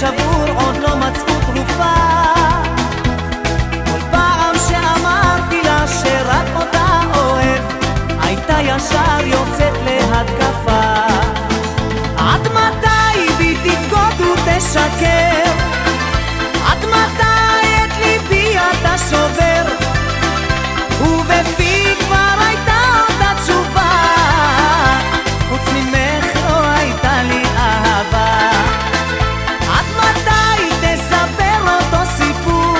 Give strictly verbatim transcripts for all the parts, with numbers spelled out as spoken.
שבור, עוד לא מצאו תרופה. כל פעם שאמרתי לה שרק אותה אוהב, הייתה ישר יוצאת להתקפה. עד מתי בי תבגוד ותשקר? עד מתי את ליבי אתה שובר? ובפי כבר הייתה אותה תשובה, חוץ ממך לא הייתה לי אהבה. עד מתי תספר אותו סיפור?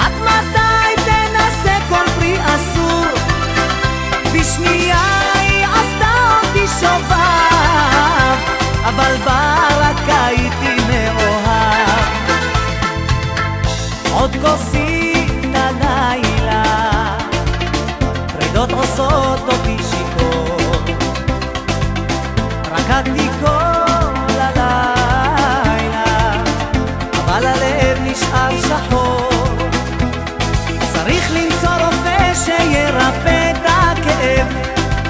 עד מתי תנסה כל פרי אסור? בשנייה היא עשתה אותי שובב, אבל ברקע הייתי מאוהב. עוד כוסית הלילה, פרידות עושות אותי שיכור, רקדתי כל הלילה, אבל הלב נשאר שחור. צריך למצוא רופא שירפא את הכאב,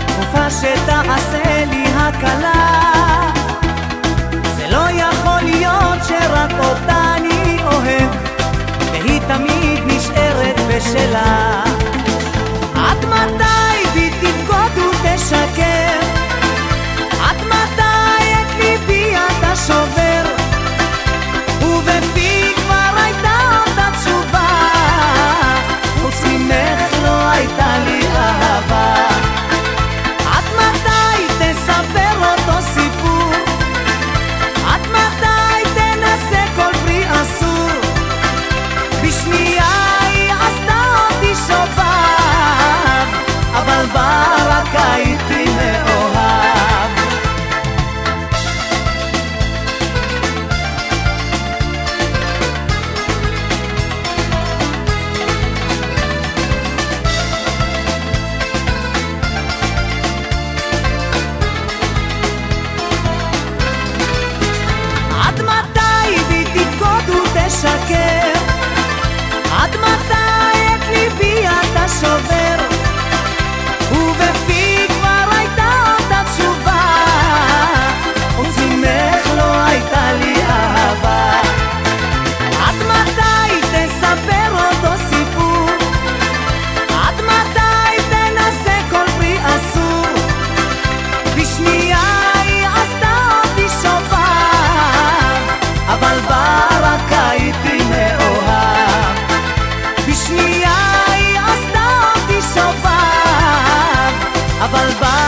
תרופה שתעשה לי הקלה. זה לא יכול להיות שרק אותה אני אוהב, והיא תמיד נשארת בשלה. עד מתי בי תבגוד ותשקר? עד מתי את ליבי אתה שובר? ובפי כבר הייתה אותה תשובה, חוץ ממך לא הייתה לי אהבה. עד מתי תספר אותו סיפור? עד מתי תנסה כל פרי אסור? בשנייה היא עשתה אותי שובב, אבל ברקע הייתי מאוהב. עד מתי בי תבגוד ותשקר? עד מתי את ליבי אתה שובר? ובפי כבר הייתה אותה תשובה, חוץ ממך לא הייתה לי אהבה. עד מתי תספר אותו סיפור? עד מתי תנסה כל פרי אסור? בשנייה היא עשתה אותי שובב, אבל ברקע הייתי מאוהב. בשנייה היא עשתה אותי שובב, אבל בא